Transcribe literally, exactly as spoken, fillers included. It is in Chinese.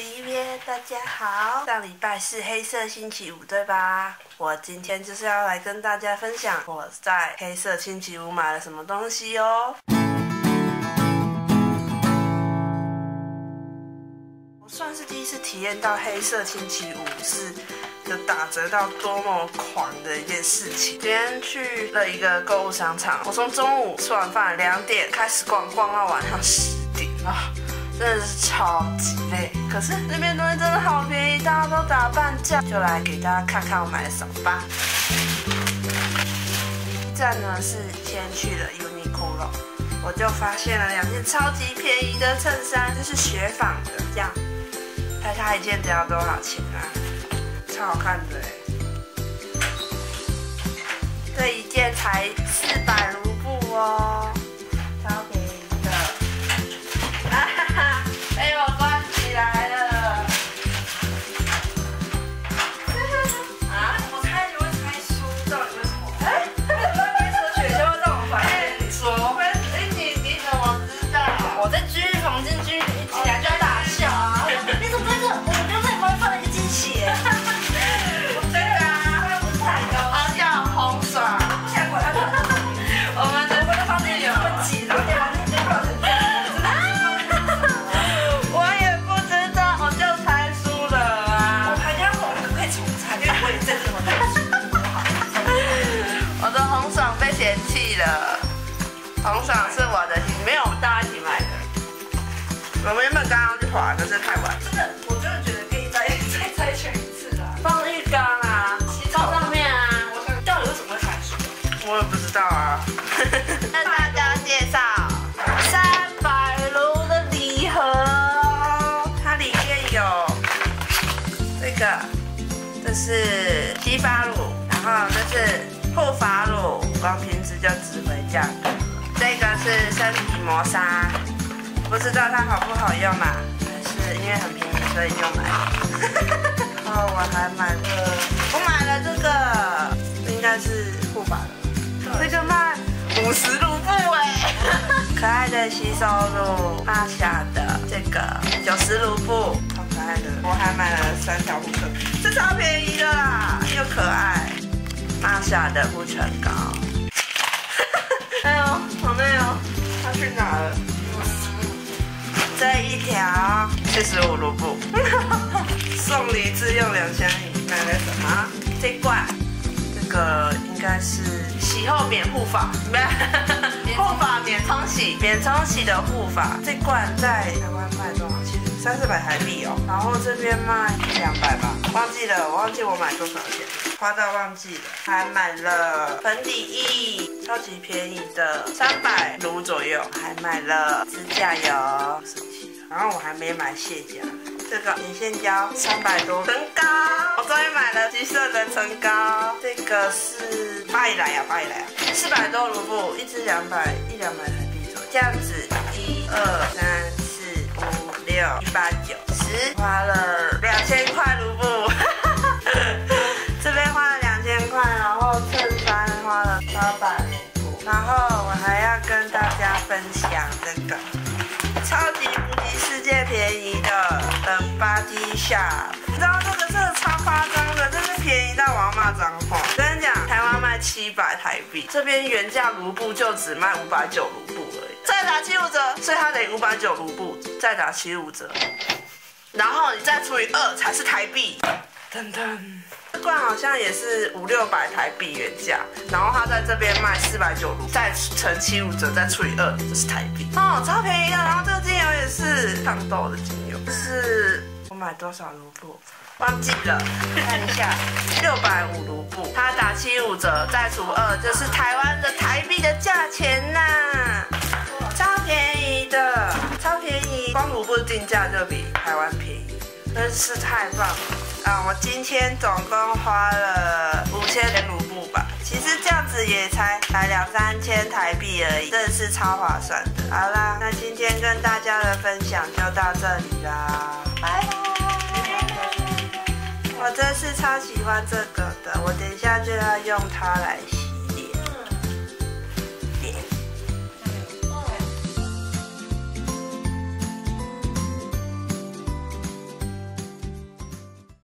十一月，大家好。上礼拜是黑色星期五，对吧？我今天就是要来跟大家分享我在黑色星期五买了什么东西哦。我算是第一次体验到黑色星期五是有打折到多么狂的一件事情。今天去了一个购物商场，我从中午吃完饭两点开始逛，逛到晚上十点啊。哦，真的是超级累，可是那边东西真的好便宜，大家都打半价，就来给大家看看我买了什么吧。第一站呢是先去了 Uniqlo， 我就发现了两件超级便宜的衬衫，这是雪纺的，这样，大家一件只要多少钱啊？超好看的欸，这一件才四百卢布哦。红爽是我的，没有大家一起买的。我们原本刚刚去滑，可是太晚。真的，我真的觉得可以再再再选一次啦。放浴缸啊，洗澡上面啊。我想到底为什么会排水？我也不知道啊。跟大家介绍三百卢的礼盒，它里面有这个，这是洗发乳，然后这是护发乳，光瓶子就值回价格。这个是身体磨砂，不知道它好不好用啊，但是因为很便宜，所以就买了。然后我还买了，我买了这个，应该是护发的，这个卖五十卢布哎。可爱的吸收乳，阿霞的这个九十卢布，超可爱的。我还买了三条护唇，这超便宜的啦，又可爱。阿霞的护唇膏。哎呦，好累哦！它去哪了？这一条七十五卢布，送礼自用两相宜。买了什么？这罐，这个应该是洗后免护发，护发免冲洗，免冲洗的护发。这罐在台湾卖多少钱？三四百台币哦。然后这边卖两百吧，忘记了，我忘记我买多少钱。花到忘记了，还买了粉底液，超级便宜的，三百卢左右。还买了指甲油，神奇。然后我还没买卸甲，这个眼线胶三百多。唇膏，我终于买了橘色的唇膏，这个是巴以莱雅，巴以莱雅，四百多卢布，一支两百一两百台币左右。这样子，一二三四五六七八九十，花了两千块卢布。然后我还要跟大家分享这个超级无敌世界便宜的的Body Shop，你知道这个真的超夸张的，这是便宜到我要骂脏话。跟你讲，台湾卖七百台币，这边原价卢布就只卖五百九卢布而已，再打七五折，所以它得五百九卢布，再打七五折，然后你再除以二才是台币。噔噔，这罐好像也是五六百台币原价，然后它在这边卖四百九卢，再乘七五折，再除以二就是台币。哦，超便宜的。然后这个精油也是抗痘的精油，是我买多少卢布？忘记了，看一下，六百五卢布，它打七五折，再除二就是台湾的台币的价钱呐、啊，超便宜的，超便宜，光卢布定价就比台湾便宜，真是太棒了。啊，我今天总共花了五千卢布吧，其实这样子也才才两三千台币而已，真的是超划算的。好啦，那今天跟大家的分享就到这里啦，拜拜。我真是超喜欢这个的，我等一下就要用它来洗。